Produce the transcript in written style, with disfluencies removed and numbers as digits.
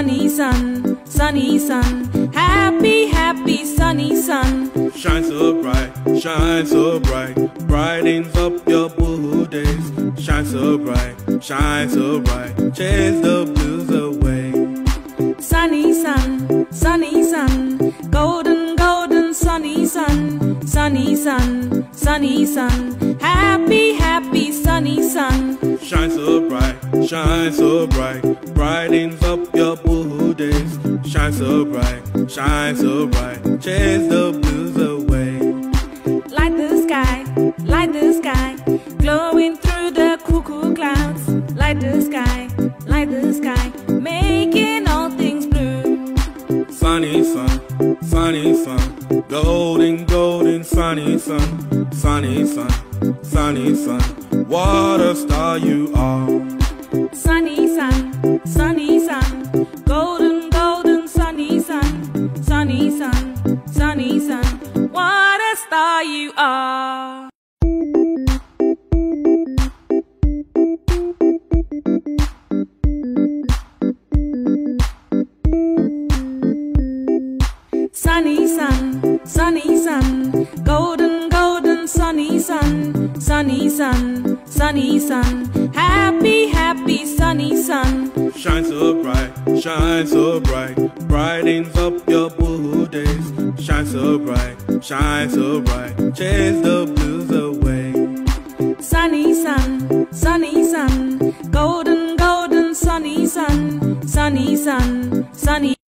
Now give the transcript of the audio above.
sunny sun, sunny sun. Happy, happy, sunny sun. Shine so bright, brightens up your blue days. Shine so bright, chase the blues away. Sunny sun, sunny sun. Golden, golden, sunny sun. Sunny sun, sunny sun. Happy, happy, sunny sun. Shine so bright, brightens up your blue days. Shine so bright, chase the blues away. Light the sky, glowing through the cuckoo clouds. Light the sky, making all things blue. Sunny sun, sunny sun, golden, golden, sunny sun, sunny sun, sunny sun. What a star you are! Sunny sun, golden, golden, sunny sun, sunny sun, sunny sun. What a star you are! Sunny sun, golden, golden, sunny sun, sunny sun, sunny sun. Happy, happy, sunny sun. Shine so bright, brightens up your blue days. Shine so bright, chase the blues away. Sunny sun, golden, golden, sunny sun, sunny sun, sunny.